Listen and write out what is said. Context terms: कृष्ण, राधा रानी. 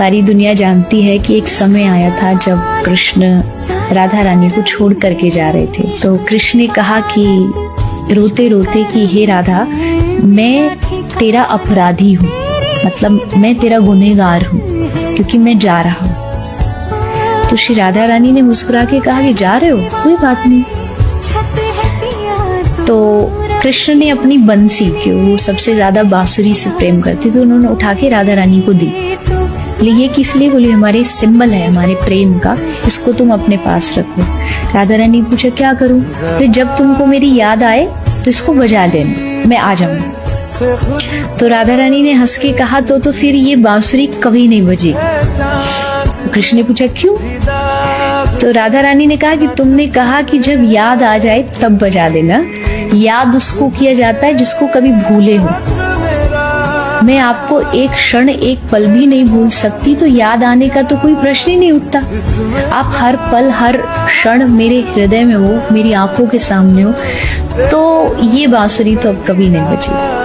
सारी दुनिया जानती है कि एक समय आया था जब कृष्ण राधा रानी को छोड़ करके जा रहे थे। तो कृष्ण ने कहा कि रोते रोते कि हे राधा, मैं तेरा अपराधी हूँ, मतलब मैं तेरा गुनहगार हूँ क्योंकि मैं जा रहा हूँ। तो श्री राधा रानी ने मुस्कुरा के कहा कि जा रहे हो, कोई बात नहीं। तो कृष्ण ने अपनी बंसी, क्यों वो सबसे ज्यादा बांसुरी से प्रेम करते, तो उन्होंने उठा के राधा रानी को दी। ये किस लिए? बोले हमारे सिंबल है हमारे प्रेम का, इसको तुम अपने पास रखो। राधा रानी पूछा क्या करूं? तो जब तुमको मेरी याद आए तो इसको बजा देना, मैं आ जाऊंगा। तो राधा रानी ने हंस के कहा तो फिर ये बांसुरी कभी नहीं बजेगी। कृष्ण ने पूछा क्यों? तो राधा रानी ने कहा कि तुमने कहा कि जब याद आ जाए तब बजा देना। याद उसको किया जाता है जिसको कभी भूले हो। मैं आपको एक क्षण एक पल भी नहीं भूल सकती, तो याद आने का तो कोई प्रश्न ही नहीं उठता। आप हर पल हर क्षण मेरे हृदय में हो, मेरी आंखों के सामने हो, तो ये बांसुरी तो अब कभी नहीं बजेगी।